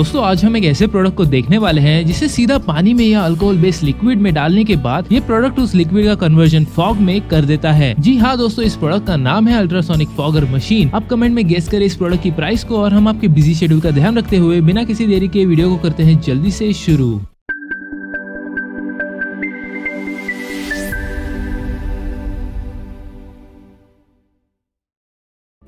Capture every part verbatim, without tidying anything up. दोस्तों आज हम एक ऐसे प्रोडक्ट को देखने वाले हैं जिसे सीधा पानी में या अल्कोहल बेस्ड लिक्विड में डालने के बाद ये प्रोडक्ट उस लिक्विड का कन्वर्जन फॉग में कर देता है। जी हाँ दोस्तों, इस प्रोडक्ट का नाम है अल्ट्रासोनिक फॉगर मशीन। आप कमेंट में गेस करें इस प्रोडक्ट की प्राइस को, और हम आपके बिजी शेड्यूल का ध्यान रखते हुए बिना किसी देरी के वीडियो को करते हैं जल्दी से शुरू।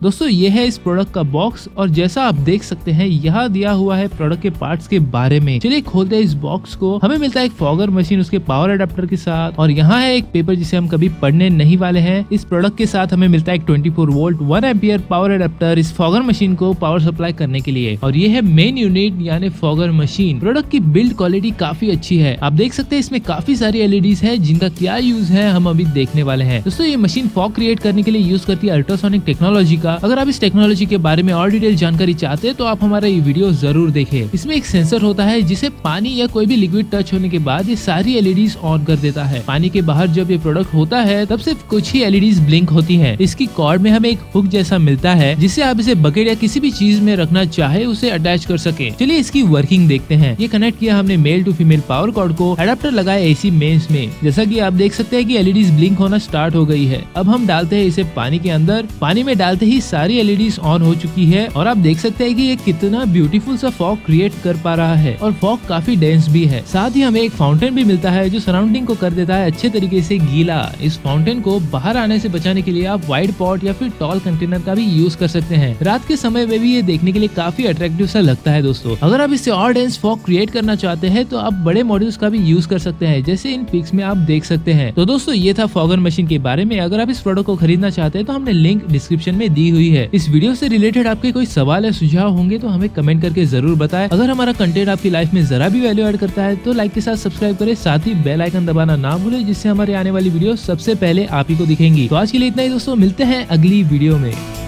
दोस्तों ये है इस प्रोडक्ट का बॉक्स, और जैसा आप देख सकते हैं यहाँ दिया हुआ है प्रोडक्ट के पार्ट्स के बारे में। चलिए खोलते हैं इस बॉक्स को। हमें मिलता है एक फॉगर मशीन उसके पावर अडेप्टर के साथ, और यहाँ है एक पेपर जिसे हम कभी पढ़ने नहीं वाले हैं। इस प्रोडक्ट के साथ हमें मिलता है एक चौबीस volt one ampere power adapter इस फॉगर मशीन को पावर सप्लाई करने के लिए, और ये है मेन यूनिट यानी फॉगर मशीन। प्रोडक्ट की बिल्ड क्वालिटी काफी अच्छी है। आप देख सकते हैं इसमें काफी सारी एलईडीज है जिनका क्या यूज है हम अभी देखने वाले हैं। दोस्तों ये मशीन फॉग क्रिएट करने के लिए यूज करती है अल्ट्रासोनिक टेक्नोलॉजी। अगर आप इस टेक्नोलॉजी के बारे में और डिटेल जानकारी चाहते हैं तो आप हमारा ये वीडियो जरूर देखें। इसमें एक सेंसर होता है जिसे पानी या कोई भी लिक्विड टच होने के बाद ये सारी एलईडीज ऑन कर देता है। पानी के बाहर जब ये प्रोडक्ट होता है तब सिर्फ कुछ ही एलईडीज ब्लिंक होती हैं। इसकी कॉर्ड में हमें एक हुक जैसा मिलता है जिसे आप इसे बकेट या किसी भी चीज में रखना चाहे उसे अटैच कर सके। चलिए इसकी वर्किंग देखते हैं। ये कनेक्ट किया हमने male to female power cord को, अडेप्टर लगाए एसी मेन्स में। जैसा की आप देख सकते हैं की एलईडीज ब्लिंक होना स्टार्ट हो गई है। अब हम डालते हैं इसे पानी के अंदर। पानी में डालते ही सारी एलईडीज ऑन हो चुकी है, और आप देख सकते हैं कि ये कितना ब्यूटीफुल सा फॉग क्रिएट कर पा रहा है, और फॉग काफी डेंस भी है। साथ ही हमें एक फाउंटेन भी मिलता है जो सराउंडिंग को कर देता है अच्छे तरीके से गीला। इस फाउंटेन को बाहर आने से बचाने के लिए आप वाइड पॉट या फिर टॉल कंटेनर का भी यूज कर सकते हैं। रात के समय में भी ये देखने के लिए काफी अट्रैक्टिव सा लगता है। दोस्तों अगर आप इससे और डेंस फॉग क्रिएट करना चाहते हैं तो आप बड़े मॉड्यूल्स का भी यूज कर सकते हैं, जैसे इन पिक्स में आप देख सकते हैं। तो दोस्तों ये था फॉगर मशीन के बारे में। अगर आप इस प्रोडक्ट को खरीदना चाहते हैं तो हमने लिंक डिस्क्रिप्शन में दी हुई है। इस वीडियो से रिलेटेड आपके कोई सवाल या सुझाव होंगे तो हमें कमेंट करके जरूर बताएं। अगर हमारा कंटेंट आपकी लाइफ में जरा भी वैल्यू ऐड करता है तो लाइक के साथ सब्सक्राइब करें, साथ ही बेल आइकन दबाना ना भूलें जिससे हमारे आने वाली वीडियो सबसे पहले आप ही को दिखेंगी। तो आज के लिए इतना ही दोस्तों, मिलते हैं अगली वीडियो में।